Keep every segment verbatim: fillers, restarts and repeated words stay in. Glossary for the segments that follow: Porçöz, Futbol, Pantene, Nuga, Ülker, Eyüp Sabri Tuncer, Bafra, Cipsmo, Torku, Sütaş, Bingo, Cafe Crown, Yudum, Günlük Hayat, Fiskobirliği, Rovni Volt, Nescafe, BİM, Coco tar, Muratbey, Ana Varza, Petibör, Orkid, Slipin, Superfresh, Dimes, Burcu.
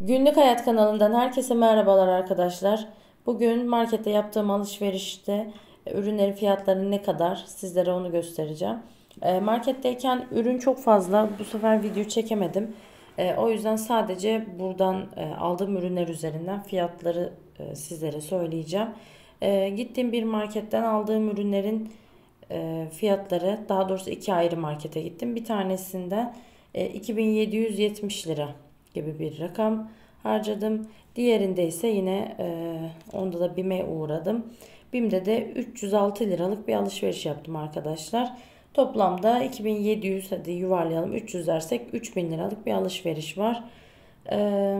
Günlük Hayat kanalından herkese merhabalar arkadaşlar. Bugün markette yaptığım alışverişte ürünlerin fiyatları ne kadar sizlere onu göstereceğim. Marketteyken ürün çok fazla, bu sefer video çekemedim. O yüzden sadece buradan aldığım ürünler üzerinden fiyatları sizlere söyleyeceğim. Gittiğim bir marketten aldığım ürünlerin fiyatları, daha doğrusu iki ayrı markete gittim. Bir tanesinde iki bin yedi yüz yetmiş lira gibi bir rakam harcadım. Diğerinde ise yine e, onda da BİM'e uğradım. BİM'de de üç yüz altı liralık bir alışveriş yaptım arkadaşlar. Toplamda iki bin yedi yüz, hadi yuvarlayalım, üç yüz dersek üç bin liralık bir alışveriş var. E,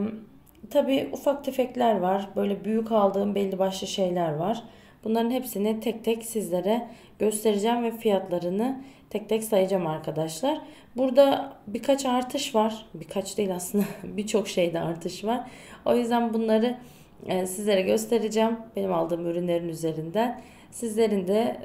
tabii ufak tefekler var. Böyle büyük aldığım belli başlı şeyler var. Bunların hepsini tek tek sizlere göstereceğim ve fiyatlarını tek tek sayacağım arkadaşlar. Burada birkaç artış var. Birkaç değil aslında birçok şeyde artış var. O yüzden bunları sizlere göstereceğim. Benim aldığım ürünlerin üzerinden. Sizlerin de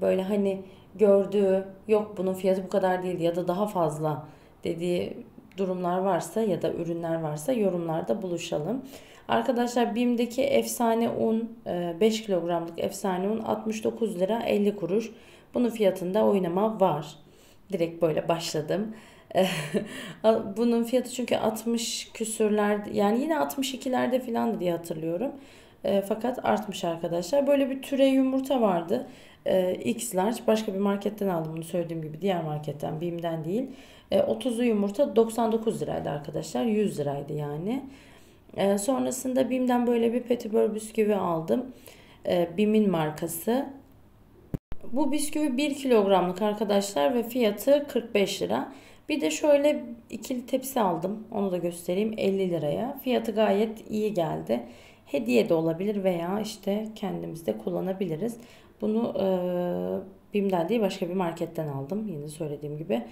böyle hani gördüğü, yok bunun fiyatı bu kadar değildi ya da daha fazla dediği durumlar varsa ya da ürünler varsa yorumlarda buluşalım. Arkadaşlar BİM'deki efsane un, beş kilogramlık efsane un altmış dokuz lira elli kuruş. Bunun fiyatında oynama var. Direkt böyle başladım. Bunun fiyatı çünkü altmış küsürler, yani yine altmış ikilerde falan diye hatırlıyorum. Fakat artmış arkadaşlar. Böyle bir türe yumurta vardı. X-Large. Başka bir marketten aldım bunu, söylediğim gibi. Diğer marketten, BİM'den değil. otuzlu yumurta doksan dokuz liraydı arkadaşlar. yüz liraydı yani. Sonrasında BİM'den böyle bir Petibör bisküvi aldım. BİM'in markası. Bu bisküvi bir kilogramlık arkadaşlar ve fiyatı kırk beş lira. Bir de şöyle ikili tepsi aldım. Onu da göstereyim, elli liraya. Fiyatı gayet iyi geldi. Hediye de olabilir veya işte kendimiz de kullanabiliriz. Bunu e, BİM'den değil başka bir marketten aldım. Yine söylediğim gibi.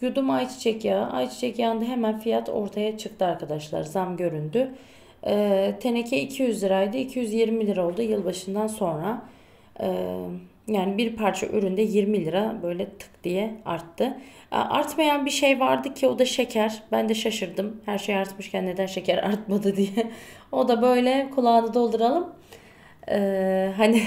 Yudum ayçiçek yağı. Ayçiçek yağında hemen fiyat ortaya çıktı arkadaşlar. Zam göründü. E, teneke iki yüz liraydı. iki yüz yirmi lira oldu yılbaşından sonra. E, yani bir parça üründe yirmi lira böyle tık diye arttı. E, artmayan bir şey vardı ki o da şeker. Ben de şaşırdım. Her şey artmışken neden şeker artmadı diye. O da böyle kulağını dolduralım. E, hani...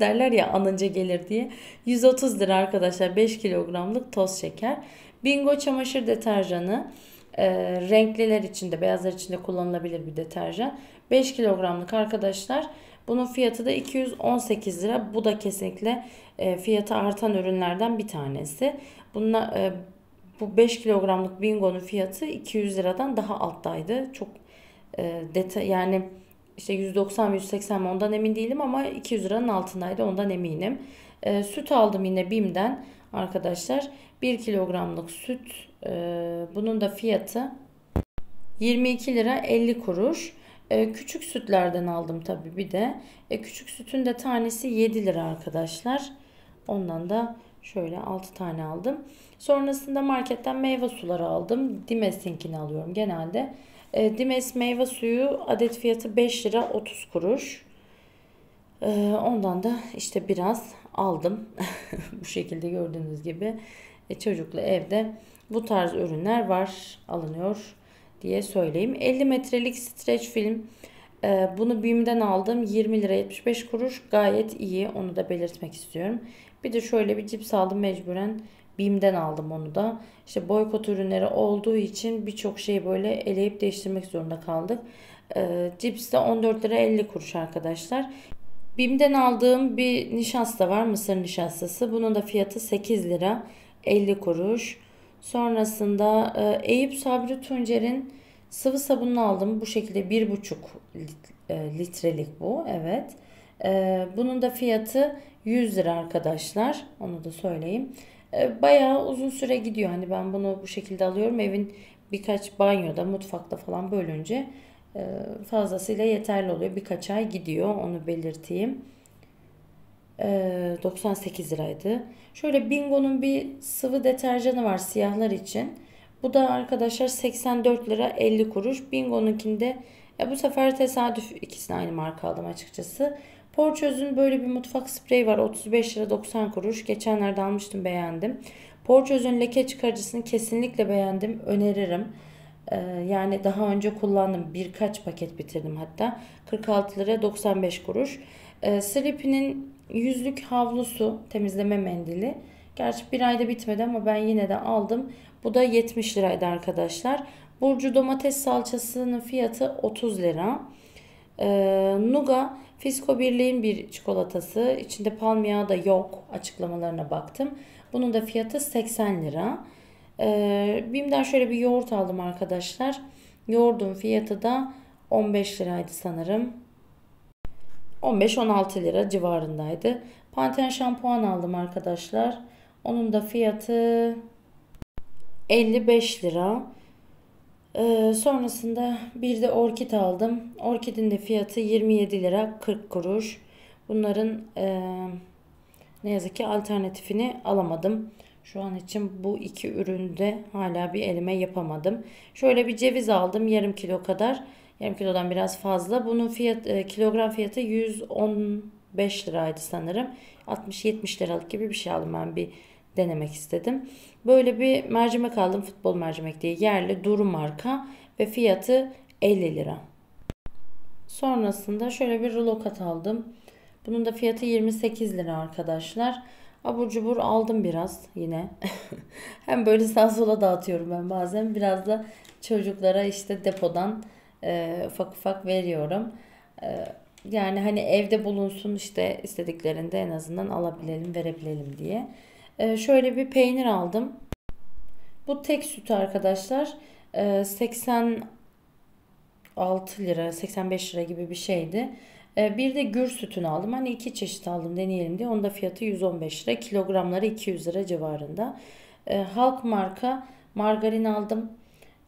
derler ya, anınca gelir diye. yüz otuz lira arkadaşlar beş kilogramlık toz şeker. Bingo çamaşır deterjanı, e, renkliler içinde, beyazlar içinde kullanılabilir bir deterjan. beş kilogramlık arkadaşlar. Bunun fiyatı da iki yüz on sekiz lira. Bu da kesinlikle e, fiyatı artan ürünlerden bir tanesi. Bununla, e, bu beş kilogramlık Bingo'nun fiyatı iki yüz liradan daha alttaydı. Çok e, detay yani. İşte yüz doksan yüz seksen mi ondan emin değilim ama iki yüz liranın altındaydı, ondan eminim. E, süt aldım yine BİM'den arkadaşlar. bir kilogramlık süt. E, bunun da fiyatı yirmi iki lira elli kuruş. E, küçük sütlerden aldım tabii bir de. E, küçük sütün de tanesi yedi lira arkadaşlar. Ondan da şöyle altı tane aldım. Sonrasında marketten meyve suları aldım. Dimes'inkini alıyorum genelde. E, Dimes meyve suyu adet fiyatı beş lira otuz kuruş. E, ondan da işte biraz aldım. Bu şekilde gördüğünüz gibi e, çocuklu evde bu tarz ürünler var, alınıyor diye söyleyeyim. elli metrelik streç film. E, bunu BİM'den aldım. yirmi lira yetmiş beş kuruş. Gayet iyi. Onu da belirtmek istiyorum. Bir de şöyle bir cips aldım mecburen. BİM'den aldım onu da. İşte boykot ürünleri olduğu için birçok şeyi böyle eleyip değiştirmek zorunda kaldık. E, cips de on dört lira elli kuruş arkadaşlar. BİM'den aldığım bir nişasta var. Mısır nişastası. Bunun da fiyatı sekiz lira elli kuruş. Sonrasında e, Eyüp Sabri Tuncer'in sıvı sabununu aldım. Bu şekilde bir buçuk litrelik bu. Evet. E, bunun da fiyatı yüz lira arkadaşlar. Onu da söyleyeyim. Bayağı uzun süre gidiyor. Hani ben bunu bu şekilde alıyorum. Evin birkaç banyoda, mutfakta falan bölünce fazlasıyla yeterli oluyor. Birkaç ay gidiyor. Onu belirteyim. doksan sekiz liraydı. Şöyle Bingo'nun bir sıvı deterjanı var siyahlar için. Bu da arkadaşlar seksen dört lira elli kuruş. Bingo'nunkinde ya bu sefer tesadüf ikisini aynı marka aldım açıkçası. Porçöz'ün böyle bir mutfak spreyi var. otuz beş lira doksan kuruş. Geçenlerde almıştım, beğendim. Porçöz'ün leke çıkarıcısını kesinlikle beğendim. Öneririm. Yani daha önce kullandım. Birkaç paket bitirdim hatta. kırk altı lira doksan beş kuruş. E, Slipin'in yüzlük havlusu, temizleme mendili. Gerçi bir ayda bitmedi ama ben yine de aldım. Bu da yetmiş liraydı arkadaşlar. Burcu domates salçasının fiyatı otuz lira. E, Nuga, Fiskobirliği'nin bir çikolatası. İçinde palmiye da yok. Açıklamalarına baktım. Bunun da fiyatı seksen lira. Ee, BİM'den şöyle bir yoğurt aldım arkadaşlar. Yoğurdun fiyatı da on beş liraydı sanırım. on beş on altı lira civarındaydı. Pantene şampuan aldım arkadaşlar. Onun da fiyatı elli beş lira. Ee, sonrasında bir de orkid aldım. Orkidin de fiyatı yirmi yedi lira kırk kuruş. Bunların e, ne yazık ki alternatifini alamadım. Şu an için bu iki üründe hala bir elime yapamadım. Şöyle bir ceviz aldım yarım kilo kadar. Yarım kilodan biraz fazla. Bunun fiyat, e, kilogram fiyatı yüz on beş liraydı sanırım. altmış yetmiş liralık gibi bir şey aldım, ben bir denemek istedim. Böyle bir mercimek aldım. Futbol mercimek diye, yerli duru marka ve fiyatı elli lira. Sonrasında şöyle bir rulo kat aldım. Bunun da fiyatı yirmi sekiz lira arkadaşlar. Abur cubur aldım biraz yine. Hem böyle sağ sola dağıtıyorum ben bazen. Biraz da çocuklara işte depodan e, ufak ufak veriyorum. E, yani hani evde bulunsun işte, istediklerinde en azından alabilelim, verebilelim diye. E, şöyle bir peynir aldım. Bu tek süt arkadaşlar. E, seksen altı lira seksen beş lira gibi bir şeydi. Bir de gür sütünü aldım. Hani iki çeşit aldım deneyelim diye. Onun da fiyatı yüz on beş lira. Kilogramları iki yüz lira civarında. E, Halk marka margarin aldım.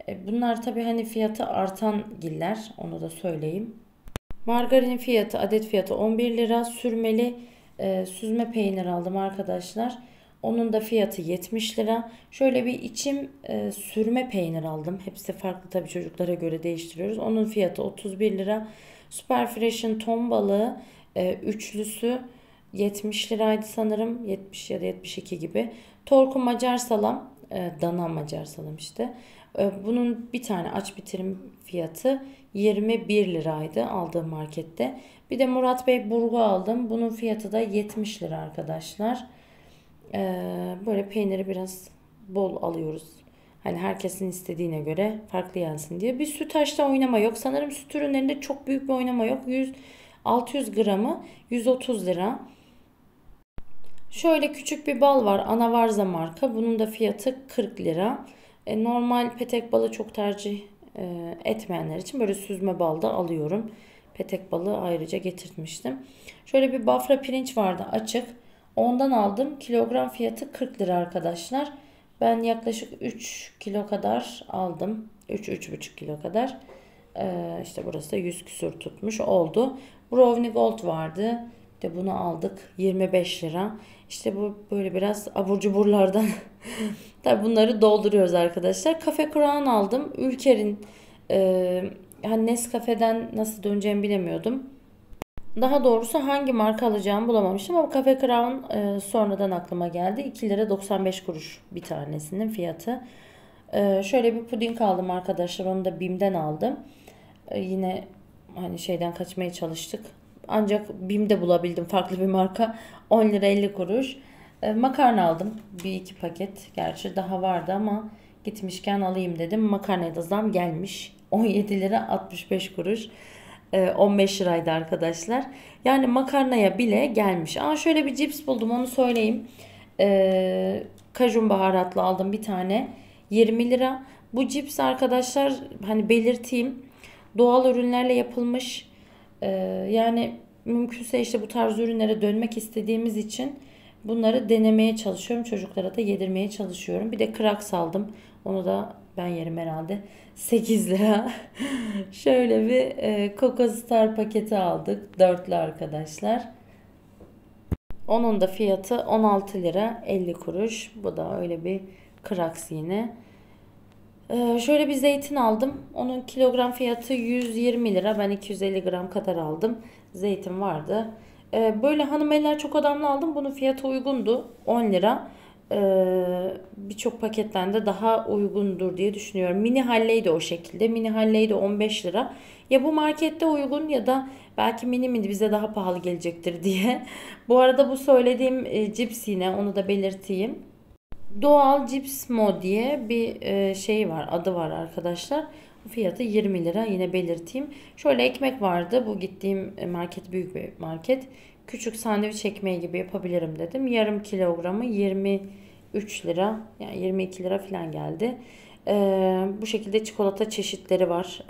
E, bunlar tabi hani fiyatı artan giller. Onu da söyleyeyim. Margarinin fiyatı, adet fiyatı on bir lira. Sürmeli e, süzme peynir aldım arkadaşlar. Onun da fiyatı yetmiş lira. Şöyle bir içim e, sürme peynir aldım. Hepsi farklı tabi, çocuklara göre değiştiriyoruz. Onun fiyatı otuz bir lira. Superfresh'in ton balığı e, üçlüsü yetmiş liraydı sanırım. yetmiş ya da yetmiş iki gibi. Torku Macar salam. E, dana Macar salam işte. E, bunun bir tane aç bitirim fiyatı yirmi bir liraydı aldığım markette. Bir de Muratbey burgu aldım. Bunun fiyatı da yetmiş lira arkadaşlar. E, böyle peyniri biraz bol alıyoruz. Hani herkesin istediğine göre farklı yensin diye. Bir sütaşta oynama yok. Sanırım süt ürünlerinde çok büyük bir oynama yok. yüz altı yüz gramı yüz otuz lira. Şöyle küçük bir bal var. Ana Varza marka. Bunun da fiyatı kırk lira. E, normal petek balı çok tercih e, etmeyenler için böyle süzme bal da alıyorum. Petek balı ayrıca getirtmiştim. Şöyle bir Bafra pirinç vardı açık. Ondan aldım. Kilogram fiyatı kırk lira arkadaşlar. Ben yaklaşık üç kilo kadar aldım. üç üç buçuk kilo kadar. Ee, işte burası da yüz küsür tutmuş oldu. Rovni Volt vardı. Bir de bunu aldık. yirmi beş lira. İşte bu böyle biraz abur cuburlardan. Tabii bunları dolduruyoruz arkadaşlar. Cafe Crown aldım. Ülker'in e, hani Nescafe'den nasıl döneceğimi bilemiyordum. Daha doğrusu hangi marka alacağımı bulamamıştım ama Cafe Crown e, sonradan aklıma geldi. iki lira doksan beş kuruş bir tanesinin fiyatı. E, şöyle bir puding aldım arkadaşlar. Onu da BİM'den aldım. E, yine hani şeyden kaçmaya çalıştık. Ancak BİM'de bulabildim, farklı bir marka. on lira elli kuruş. E, makarna aldım. Bir iki paket. Gerçi daha vardı ama gitmişken alayım dedim. Makarnaya da zam gelmiş. on yedi lira altmış beş kuruş. on beş liraydı arkadaşlar. Yani makarnaya bile gelmiş. Aa, şöyle bir cips buldum, onu söyleyeyim. Ee, kajun baharatlı aldım bir tane. yirmi lira. Bu cips arkadaşlar, hani belirteyim, doğal ürünlerle yapılmış. Ee, yani mümkünse işte bu tarz ürünlere dönmek istediğimiz için bunları denemeye çalışıyorum. Çocuklara da yedirmeye çalışıyorum. Bir de kraks aldım. Onu da ben yerim herhalde. sekiz lira. Şöyle bir e, Coco tar paketi aldık. dörtlü arkadaşlar. Onun da fiyatı on altı lira elli kuruş. Bu da öyle bir kraks yine. E, şöyle bir zeytin aldım. Onun kilogram fiyatı yüz yirmi lira. Ben iki yüz elli gram kadar aldım. Zeytin vardı. E, böyle hanım eller çok adamlı aldım. Bunun fiyatı uygundu. on lira. birçok paketten de daha uygundur diye düşünüyorum. Mini Halley de o şekilde. Mini Halley de on beş lira. Ya bu markette uygun ya da belki mini mini bize daha pahalı gelecektir diye. Bu arada bu söylediğim cips, yine onu da belirteyim. Doğal Cipsmo diye bir şey var, adı var arkadaşlar. Fiyatı yirmi lira, yine belirteyim. Şöyle ekmek vardı. Bu gittiğim market büyük bir market. Küçük sandviç ekmeği gibi yapabilirim dedim. Yarım kilogramı yirmi üç lira, yani yirmi iki lira falan geldi. Ee, bu şekilde çikolata çeşitleri var.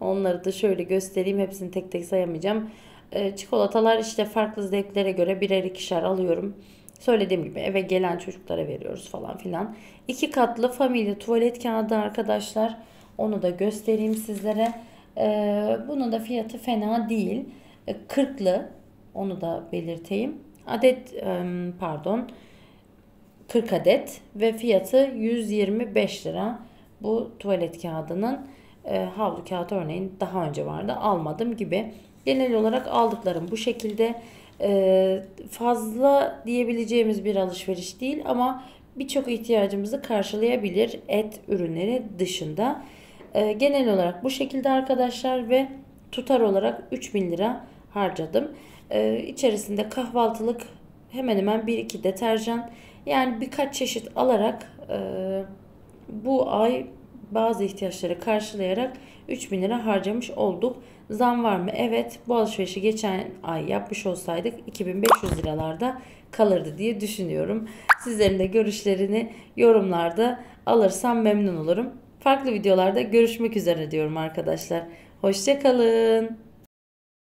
Onları da şöyle göstereyim. Hepsini tek tek sayamayacağım. Ee, çikolatalar işte farklı zevklere göre birer ikişer alıyorum. Söylediğim gibi eve gelen çocuklara veriyoruz falan filan. İki katlı familya tuvalet kağıdı arkadaşlar. Onu da göstereyim sizlere. Ee, bunun da fiyatı fena değil. Ee, kırklı. Onu da belirteyim. Adet pardon kırk adet ve fiyatı yüz yirmi beş lira. Bu tuvalet kağıdının havlu kağıt örneğin daha önce vardı, almadım gibi. Genel olarak aldıklarım bu şekilde. Fazla diyebileceğimiz bir alışveriş değil ama birçok ihtiyacımızı karşılayabilir et ürünleri dışında. Genel olarak bu şekilde arkadaşlar ve tutar olarak üç bin lira harcadım. Ee, içerisinde kahvaltılık hemen hemen bir iki deterjan, yani birkaç çeşit alarak e, bu ay bazı ihtiyaçları karşılayarak üç bin lira harcamış olduk. Zam var mı? Evet, bu alışverişi geçen ay yapmış olsaydık iki bin beş yüz liralarda kalırdı diye düşünüyorum. Sizlerin de görüşlerini yorumlarda alırsam memnun olurum. Farklı videolarda görüşmek üzere diyorum arkadaşlar. Hoşça kalın.